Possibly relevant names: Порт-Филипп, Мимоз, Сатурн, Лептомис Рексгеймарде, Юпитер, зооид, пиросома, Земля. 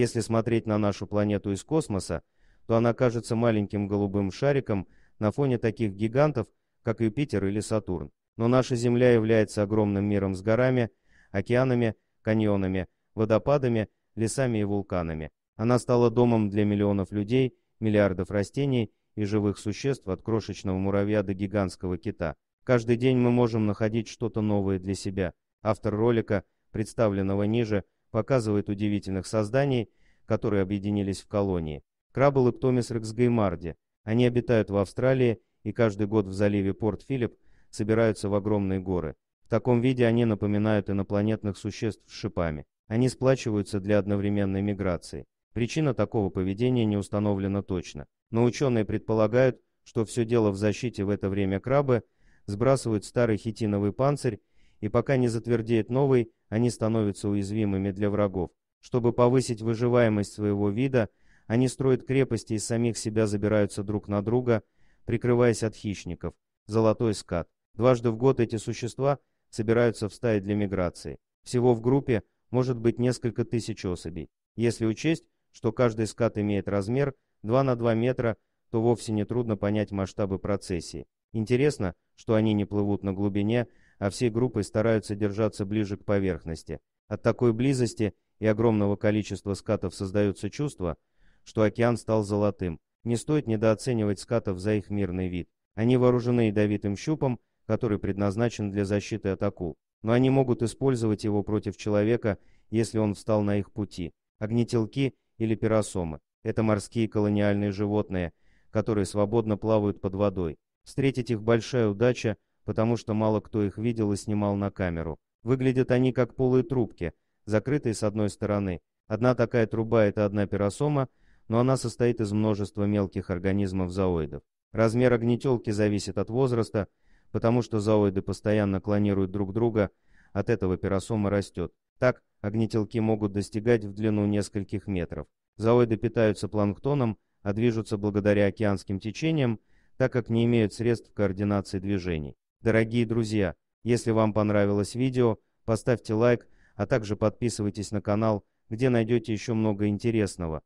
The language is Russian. Если смотреть на нашу планету из космоса, то она кажется маленьким голубым шариком на фоне таких гигантов, как Юпитер или Сатурн. Но наша Земля является огромным миром с горами, океанами, каньонами, водопадами, лесами и вулканами. Она стала домом для миллионов людей, миллиардов растений и живых существ от крошечного муравья до гигантского кита. Каждый день мы можем находить что-то новое для себя. Автор ролика, представленного ниже, показывает удивительных созданий, которые объединились в колонии. Крабы Лептомис Рексгеймарде. Они обитают в Австралии и каждый год в заливе Порт-Филипп собираются в огромные горы. В таком виде они напоминают инопланетных существ с шипами. Они сплачиваются для одновременной миграции. Причина такого поведения не установлена точно. Но ученые предполагают, что все дело в защите. В это время крабы сбрасывают старый хитиновый панцирь, и пока не затвердеет новый, они становятся уязвимыми для врагов. Чтобы повысить выживаемость своего вида, они строят крепости и самих себя забираются друг на друга, прикрываясь от хищников. Золотой скат. Дважды в год эти существа собираются в стаи для миграции. Всего в группе может быть несколько тысяч особей. Если учесть, что каждый скат имеет размер 2 на 2 метра, то вовсе не трудно понять масштабы процессии. Интересно, что они не плывут на глубине, а всей группой стараются держаться ближе к поверхности. От такой близости и огромного количества скатов создается чувство, что океан стал золотым. Не стоит недооценивать скатов за их мирный вид. Они вооружены ядовитым щупом, который предназначен для защиты от акул. Но они могут использовать его против человека, если он встал на их пути. Огнетелки или пиросомы – это морские колониальные животные, которые свободно плавают под водой. Встретить их большая удача, потому что мало кто их видел и снимал на камеру. Выглядят они как полые трубки, закрытые с одной стороны. Одна такая труба – это одна пиросома, но она состоит из множества мелких организмов зооидов. Размер огнетелки зависит от возраста, потому что зооиды постоянно клонируют друг друга, от этого пиросома растет. Так, огнетелки могут достигать в длину нескольких метров. Зооиды питаются планктоном, а движутся благодаря океанским течениям, так как не имеют средств координации движений. Дорогие друзья, если вам понравилось видео, поставьте лайк, а также подписывайтесь на канал, где найдете еще много интересного.